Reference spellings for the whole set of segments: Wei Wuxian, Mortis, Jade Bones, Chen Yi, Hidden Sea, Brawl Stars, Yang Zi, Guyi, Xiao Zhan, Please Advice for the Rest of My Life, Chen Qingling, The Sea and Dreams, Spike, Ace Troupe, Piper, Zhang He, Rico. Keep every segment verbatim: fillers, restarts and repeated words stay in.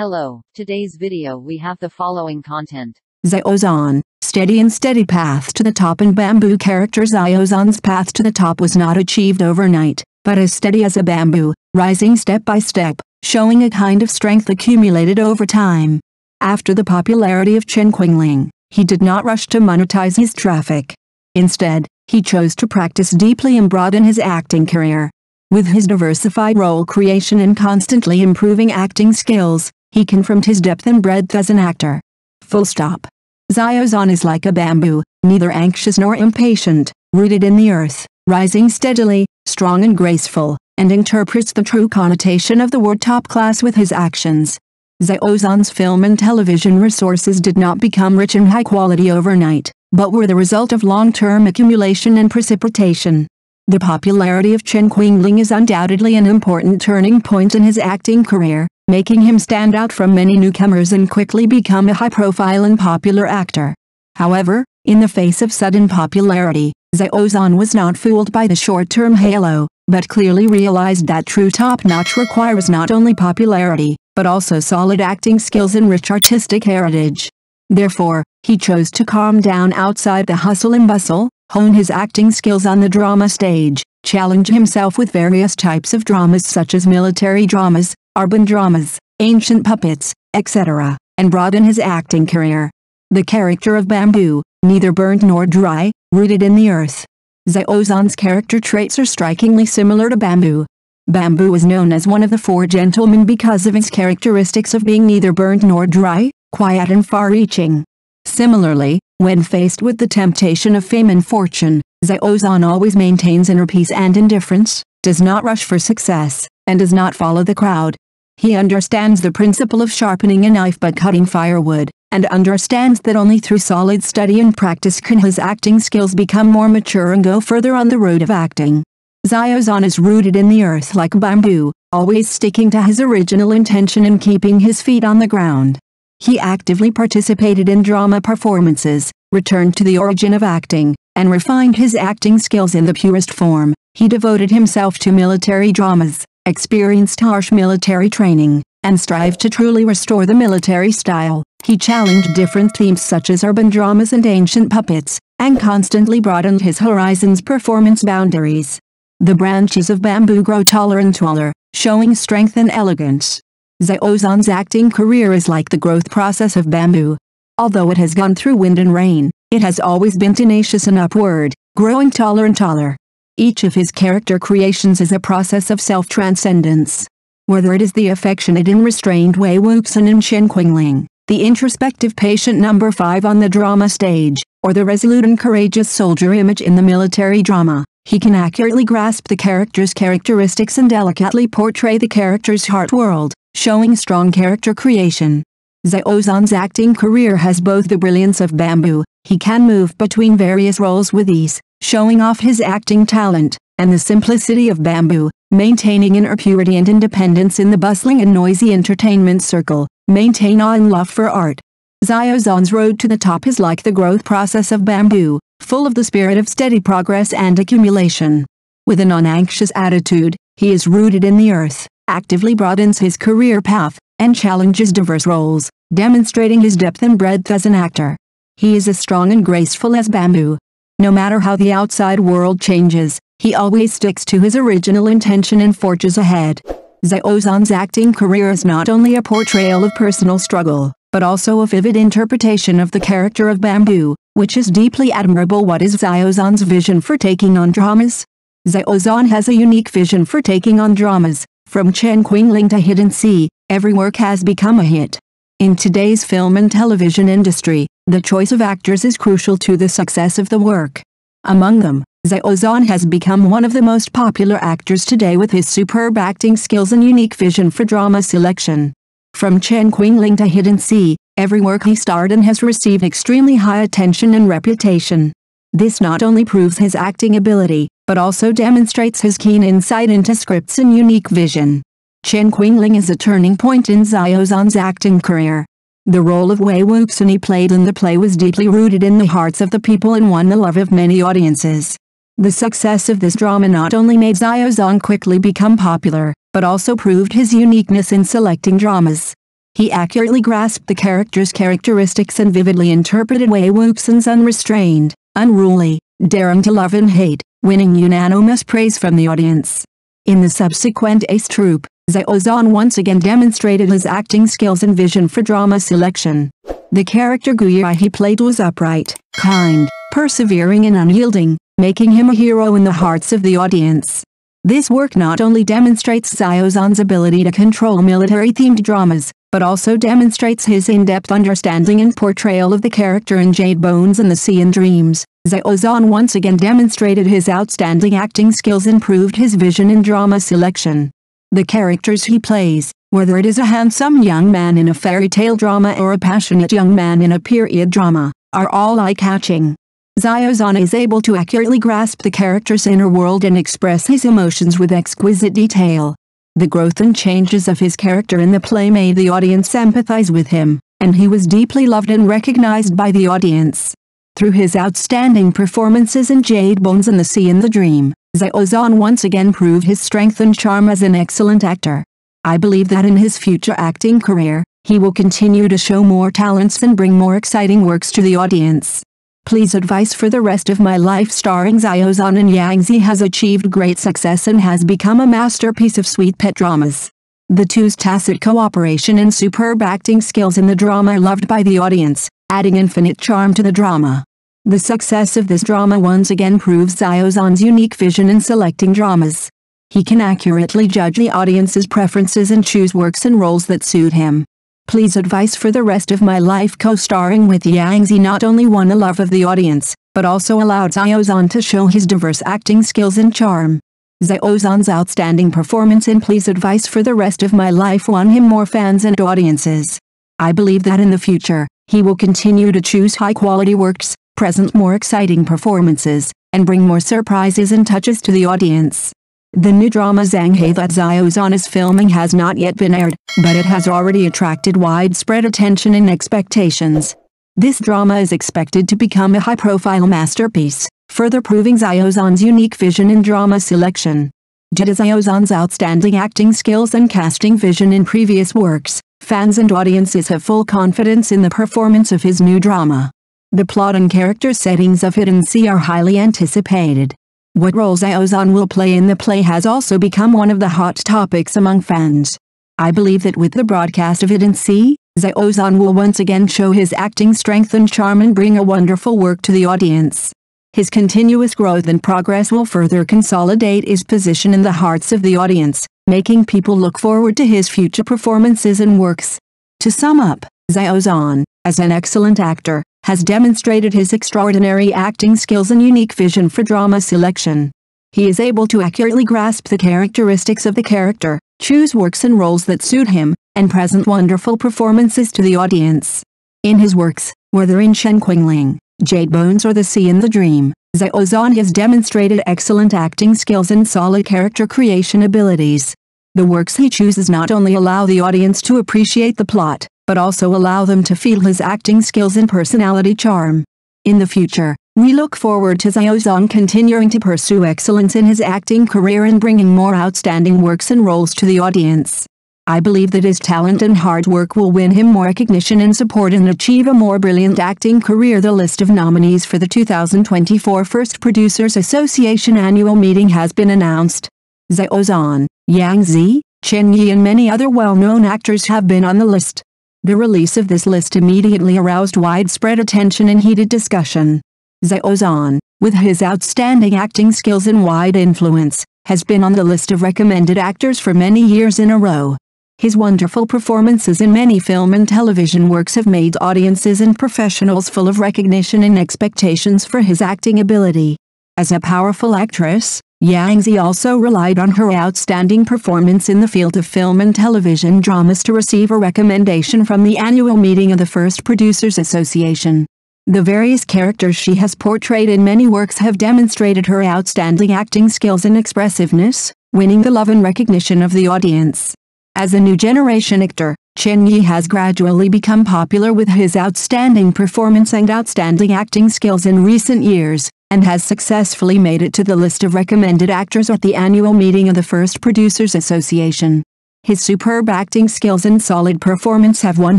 Hello, today's video we have the following content. Xiao Zhan, steady and steady path to the top and bamboo character. Xiao Zhan's path to the top was not achieved overnight, but as steady as a bamboo, rising step by step, showing a kind of strength accumulated over time. After the popularity of Chen Qingling, he did not rush to monetize his traffic. Instead, he chose to practice deeply and broaden his acting career. With his diversified role creation and constantly improving acting skills, he confirmed his depth and breadth as an actor. Full stop. Xiao Zhan is like a bamboo, neither anxious nor impatient, rooted in the earth, rising steadily, strong and graceful, and interprets the true connotation of the word top class with his actions. Xiao Zhan's film and television resources did not become rich and high quality overnight, but were the result of long-term accumulation and precipitation. The popularity of Chen Qingling is undoubtedly an important turning point in his acting career, making him stand out from many newcomers and quickly become a high-profile and popular actor. However, in the face of sudden popularity, Xiao Zhan was not fooled by the short-term halo, but clearly realized that true top-notch requires not only popularity, but also solid acting skills and rich artistic heritage. Therefore, he chose to calm down outside the hustle and bustle, hone his acting skills on the drama stage, challenge himself with various types of dramas such as military dramas, urban dramas, ancient puppets, et cetera, and broaden his acting career. The character of bamboo, neither burnt nor dry, rooted in the earth. Xiao Zhan's character traits are strikingly similar to bamboo. Bamboo is known as one of the four gentlemen because of his characteristics of being neither burnt nor dry, quiet and far-reaching. Similarly, when faced with the temptation of fame and fortune, Xiao Zhan always maintains inner peace and indifference, does not rush for success, and does not follow the crowd. He understands the principle of sharpening a knife by cutting firewood, and understands that only through solid study and practice can his acting skills become more mature and go further on the road of acting. Xiao Zhan is rooted in the earth like bamboo, always sticking to his original intention and keeping his feet on the ground. He actively participated in drama performances, returned to the origin of acting, and refined his acting skills in the purest form. He devoted himself to military dramas, experienced harsh military training, and strived to truly restore the military style. He challenged different themes such as urban dramas and ancient puppets, and constantly broadened his horizons' performance boundaries. The branches of bamboo grow taller and taller, showing strength and elegance. Xiao Zhan's acting career is like the growth process of bamboo. Although it has gone through wind and rain, it has always been tenacious and upward, growing taller and taller. Each of his character creations is a process of self-transcendence. Whether it is the affectionate and restrained Wei Wuxian in Chen Qingling, the introspective patient number five on the drama stage, or the resolute and courageous soldier image in the military drama, he can accurately grasp the character's characteristics and delicately portray the character's heart world, showing strong character creation. Xiao Zhan's acting career has both the brilliance of bamboo, he can move between various roles with ease, showing off his acting talent, and the simplicity of bamboo, maintaining inner purity and independence in the bustling and noisy entertainment circle, maintain awe and love for art. Xiao Zhan's road to the top is like the growth process of bamboo, full of the spirit of steady progress and accumulation. With a non-anxious attitude, he is rooted in the earth, actively broadens his career path, and challenges diverse roles, demonstrating his depth and breadth as an actor. He is as strong and graceful as bamboo. No matter how the outside world changes, he always sticks to his original intention and forges ahead. Xiao Zhan's acting career is not only a portrayal of personal struggle, but also a vivid interpretation of the character of bamboo, which is deeply admirable. What is Xiao Zhan's vision for taking on dramas? Xiao Zhan has a unique vision for taking on dramas. From Chen Qingling to Hidden Sea, every work has become a hit. In today's film and television industry, the choice of actors is crucial to the success of the work. Among them, Xiao Zhan has become one of the most popular actors today with his superb acting skills and unique vision for drama selection. From Chen Qingling to Hidden Sea, every work he starred in has received extremely high attention and reputation. This not only proves his acting ability, but also demonstrates his keen insight into scripts and unique vision. Chen Qingling is a turning point in Xiao Zhan's acting career. The role of Wei Wuxian he played in the play was deeply rooted in the hearts of the people and won the love of many audiences. The success of this drama not only made Xiao Zhan quickly become popular, but also proved his uniqueness in selecting dramas. He accurately grasped the character's characteristics and vividly interpreted Wei Wuxian's unrestrained, unruly, daring to love and hate, winning unanimous praise from the audience. In the subsequent Ace Troupe, Xiao Zhan once again demonstrated his acting skills and vision for drama selection. The character Guyi he played was upright, kind, persevering and unyielding, making him a hero in the hearts of the audience. This work not only demonstrates Xiao Zhan's ability to control military-themed dramas, but also demonstrates his in-depth understanding and portrayal of the character in Jade Bones and The Sea and Dreams. Xiao Zhan once again demonstrated his outstanding acting skills and proved his vision in drama selection. The characters he plays, whether it is a handsome young man in a fairy tale drama or a passionate young man in a period drama, are all eye-catching. Xiao Zhan is able to accurately grasp the character's inner world and express his emotions with exquisite detail. The growth and changes of his character in the play made the audience empathize with him, and he was deeply loved and recognized by the audience. Through his outstanding performances in Jade Bones and The Sea and the Dream, Xiao Zhan once again proved his strength and charm as an excellent actor. I believe that in his future acting career, he will continue to show more talents and bring more exciting works to the audience. Please Advice for the Rest of My Life starring Xiao Zhan and Yang Zi has achieved great success and has become a masterpiece of sweet pet dramas. The two's tacit cooperation and superb acting skills in the drama are loved by the audience, adding infinite charm to the drama. The success of this drama once again proves Xiao Zhan's unique vision in selecting dramas. He can accurately judge the audience's preferences and choose works and roles that suit him. Please Advice for the Rest of My Life co-starring with Yang Zi not only won the love of the audience, but also allowed Xiao Zhan to show his diverse acting skills and charm. Xiao Zhan's outstanding performance in Please Advice for the Rest of My Life won him more fans and audiences. I believe that in the future, he will continue to choose high-quality works, present more exciting performances, and bring more surprises and touches to the audience. The new drama Zhang He that Xiao Zhan is filming has not yet been aired, but it has already attracted widespread attention and expectations. This drama is expected to become a high-profile masterpiece, further proving Xiao Zhan's unique vision in drama selection. Due to Xiao Zhan's outstanding acting skills and casting vision in previous works, fans and audiences have full confidence in the performance of his new drama. The plot and character settings of Hidden Sea are highly anticipated. What role Xiao Zhan will play in the play has also become one of the hot topics among fans. I believe that with the broadcast of Hidden Sea, Xiao Zhan will once again show his acting strength and charm and bring a wonderful work to the audience. His continuous growth and progress will further consolidate his position in the hearts of the audience, making people look forward to his future performances and works. To sum up, Xiao Zhan, as an excellent actor, has demonstrated his extraordinary acting skills and unique vision for drama selection. He is able to accurately grasp the characteristics of the character, choose works and roles that suit him, and present wonderful performances to the audience. In his works, whether in Chen Qingling, Jade Bones or The Sea and the Dream, Xiao Zhan has demonstrated excellent acting skills and solid character creation abilities. The works he chooses not only allow the audience to appreciate the plot, but also allow them to feel his acting skills and personality charm. In the future, we look forward to Xiao Zhan continuing to pursue excellence in his acting career and bringing more outstanding works and roles to the audience. I believe that his talent and hard work will win him more recognition and support and achieve a more brilliant acting career. The list of nominees for the two thousand twenty-four First Producers Association annual meeting has been announced. Xiao Zhan, Yang Zi, Chen Yi and many other well-known actors have been on the list. The release of this list immediately aroused widespread attention and heated discussion. Xiao Zhan, with his outstanding acting skills and wide influence, has been on the list of recommended actors for many years in a row. His wonderful performances in many film and television works have made audiences and professionals full of recognition and expectations for his acting ability. As a powerful actress, Yang Zi also relied on her outstanding performance in the field of film and television dramas to receive a recommendation from the annual meeting of the First Producers Association. The various characters she has portrayed in many works have demonstrated her outstanding acting skills and expressiveness, winning the love and recognition of the audience. As a new generation actor, Chen Yi has gradually become popular with his outstanding performance and outstanding acting skills in recent years, and has successfully made it to the list of recommended actors at the annual meeting of the First Producers Association. His superb acting skills and solid performance have won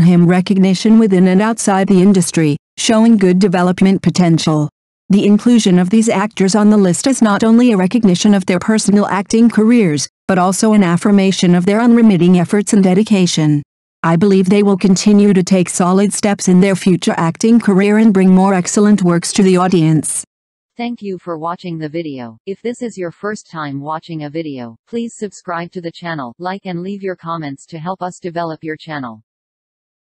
him recognition within and outside the industry, showing good development potential. The inclusion of these actors on the list is not only a recognition of their personal acting careers, but also an affirmation of their unremitting efforts and dedication. I believe they will continue to take solid steps in their future acting career and bring more excellent works to the audience. Thank you for watching the video. If this is your first time watching a video, please subscribe to the channel, like and leave your comments to help us develop your channel.